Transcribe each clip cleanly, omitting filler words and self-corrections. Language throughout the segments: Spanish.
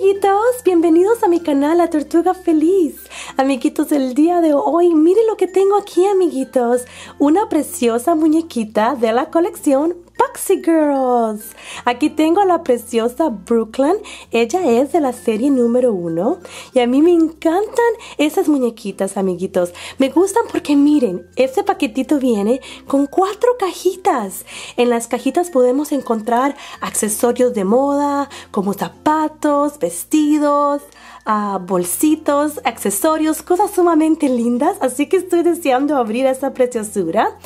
amiguitos, bienvenidos a mi canal La Tortuga Feliz. Amiguitos, el día de hoy, miren lo que tengo aquí, amiguitos. Una preciosa muñequita de la colección Boxy Girls. Aquí tengo a la preciosa Brooklyn. Ella es de la serie número 1. Y a mí me encantan esas muñequitas, amiguitos. Me gustan porque miren, este paquetito viene con 4 cajitas. En las cajitas podemos encontrar accesorios de moda, como zapatos, vestidos, bolsitos, accesorios, cosas sumamente lindas. Así que estoy deseando abrir esta preciosura.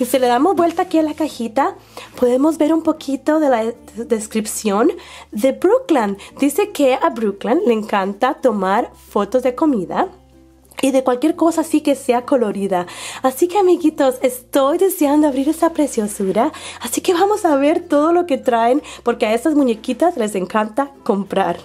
Y si le damos vuelta aquí a la cajita, podemos ver un poquito de la descripción de Brooklyn. Dice que a Brooklyn le encanta tomar fotos de comida y de cualquier cosa así que sea colorida. Así que, amiguitos, estoy deseando abrir esa preciosura. Así que vamos a ver todo lo que traen, porque a estas muñequitas les encanta comprar.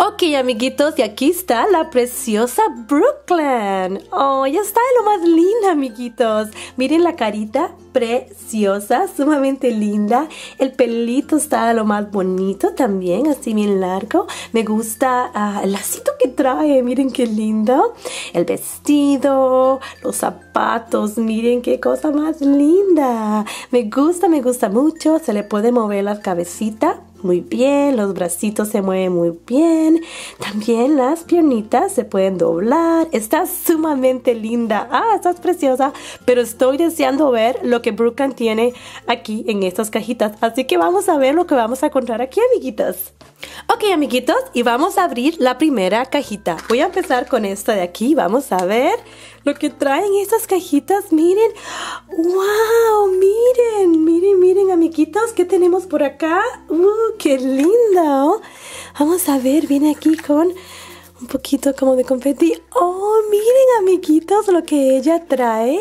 Ok, amiguitos, y aquí está la preciosa Brooklyn. Oh, ya está lo más linda, amiguitos. Miren la carita preciosa, sumamente linda. El pelito está lo más bonito también, así bien largo. Me gusta el lacito que trae, miren qué lindo. El vestido, los zapatos, miren qué cosa más linda. Me gusta mucho. Se le puede mover la cabecita muy bien, los bracitos se mueven muy bien, también las piernitas se pueden doblar. Está sumamente linda. Ah, estás preciosa, pero estoy deseando ver lo que Brooklyn tiene aquí en estas cajitas, así que vamos a ver lo que vamos a encontrar aquí, amiguitas. Ok, amiguitos, y vamos a abrir la primera cajita. Voy a empezar con esta de aquí. Vamos a ver lo que traen estas cajitas. Miren, wow, miren, miren, miren, amiguitos, ¿qué tenemos por acá? ¡Qué lindo! Vamos a ver, viene aquí con un poquito como de confeti. ¡Oh, miren, amiguitos, lo que ella trae!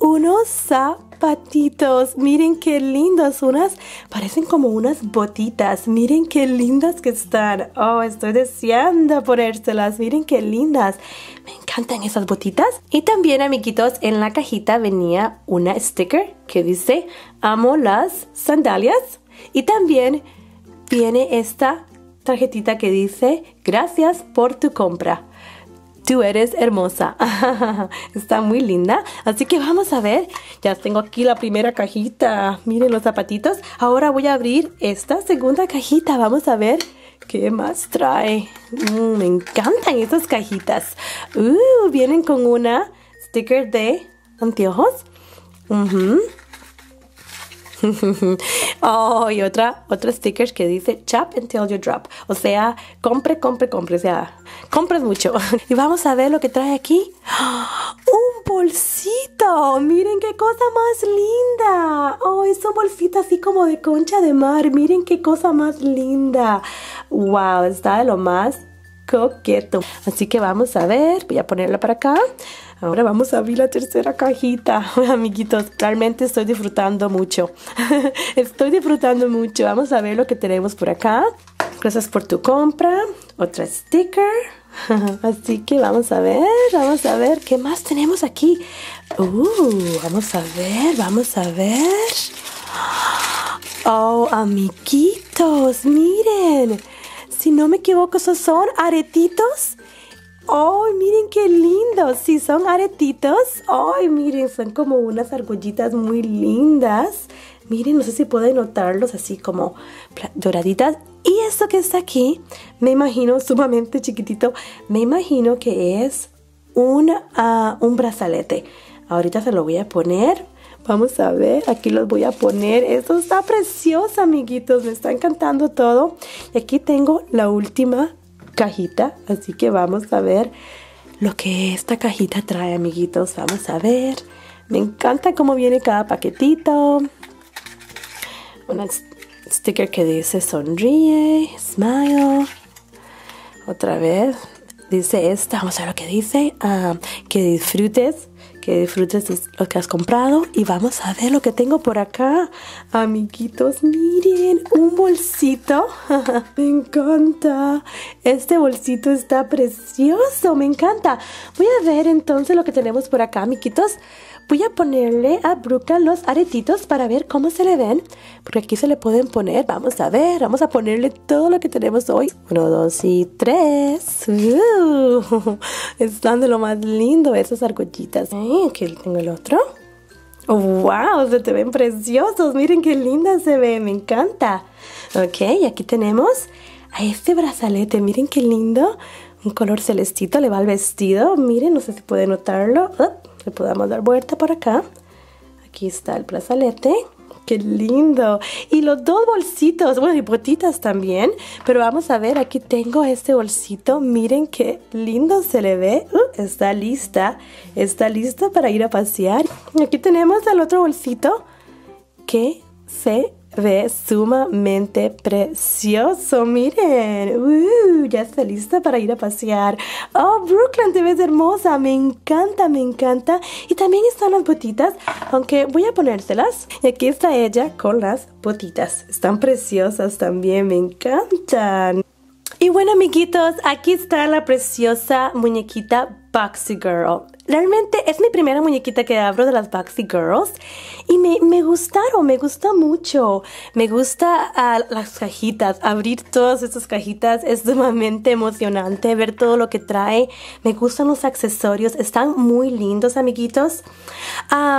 Unos zapatitos, miren qué lindos, unas, parecen como unas botitas, miren qué lindas que están. Oh, estoy deseando ponérselas, miren qué lindas. Me encantan esas botitas. Y también, amiguitos, en la cajita venía una sticker que dice, amo las sandalias. Y también viene esta tarjetita que dice, gracias por tu compra. Tú eres hermosa. Está muy linda. Así que vamos a ver. Ya tengo aquí la primera cajita. Miren los zapatitos. Ahora voy a abrir esta segunda cajita. Vamos a ver qué más trae. Me encantan estas cajitas. Vienen con una sticker de anteojos. Oh, y otra sticker que dice Shop Until You Drop. O sea, compre, compre, compre. O sea, compras mucho. Y vamos a ver lo que trae aquí. ¡Un bolsito! Miren qué cosa más linda. Oh, es un bolsito así como de concha de mar. Miren qué cosa más linda. Wow, está de lo más coqueto. Así que vamos a ver. Voy a ponerla para acá. Ahora vamos a abrir la tercera cajita. Amiguitos, realmente estoy disfrutando mucho. Estoy disfrutando mucho. Vamos a ver lo que tenemos por acá. Gracias por tu compra. Otra sticker. Así que vamos a ver qué más tenemos aquí. Vamos a ver, vamos a ver. Oh, amiguitos, miren. Si no me equivoco, esos son aretitos. ¡Oh, miren qué lindos! Sí, son aretitos. ¡Ay, miren! Son como unas argollitas muy lindas. Miren, no sé si pueden notarlos así como doraditas. Y esto que está aquí, me imagino, sumamente chiquitito, me imagino que es un brazalete. Ahorita se lo voy a poner. Vamos a ver, aquí los voy a poner. Esto está precioso, amiguitos. Me está encantando todo. Y aquí tengo la última cajita, así que vamos a ver lo que esta cajita trae, amiguitos. Vamos a ver, me encanta cómo viene cada paquetito. Una sticker que dice sonríe, smile. Otra vez dice esta, vamos a ver lo que dice, que disfrutes de lo que has comprado. Y vamos a ver lo que tengo por acá, amiguitos. Miren, un bolsito. Me encanta. Este bolsito está precioso, me encanta. Voy a ver entonces lo que tenemos por acá, amiguitos. Voy a ponerle a Brooklyn los aretitos para ver cómo se le ven, porque aquí se le pueden poner. Vamos a ver, vamos a ponerle todo lo que tenemos hoy. 1, 2 y 3. Están de lo más lindo esas argollitas. Aquí tengo el otro. ¡Wow! Se te ven preciosos. Miren qué linda se ve. Me encanta. Ok, y aquí tenemos a este brazalete. Miren qué lindo. Un color celestito le va al vestido. Miren, no sé si puede notarlo. Le podamos dar vuelta por acá. Aquí está el brazalete. ¡Qué lindo! Y los dos bolsitos. Bueno, y botitas también. Pero vamos a ver, aquí tengo este bolsito. Miren qué lindo se le ve. Está lista. Está lista para ir a pasear. Aquí tenemos al otro bolsito que se ve sumamente precioso. Miren, ya está lista para ir a pasear. Oh, Brooklyn, te ves hermosa. Me encanta, me encanta. Y también están las botitas, aunque voy a ponérselas. Y aquí está ella con las botitas. Están preciosas también, me encantan. Y bueno, amiguitos, aquí está la preciosa muñequita Boxy Girl. Realmente es mi primera muñequita que abro de las Boxy Girls y me gustaron, me gusta mucho. Me gusta las cajitas, abrir todas estas cajitas es sumamente emocionante, ver todo lo que trae. Me gustan los accesorios, están muy lindos, amiguitos.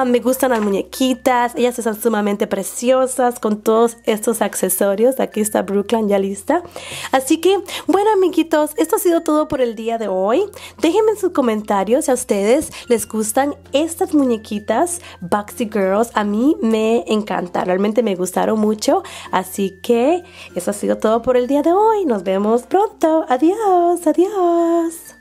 Me gustan las muñequitas, ellas están sumamente preciosas con todos estos accesorios. Aquí está Brooklyn ya lista. Así que, bueno, amiguitos, esto ha sido todo por el día de hoy. Déjenme en sus comentarios si a ustedes les gustan estas muñequitas Boxy Girls. A mí me encanta, realmente me gustaron mucho. Así que eso ha sido todo por el día de hoy. Nos vemos pronto. Adiós, adiós.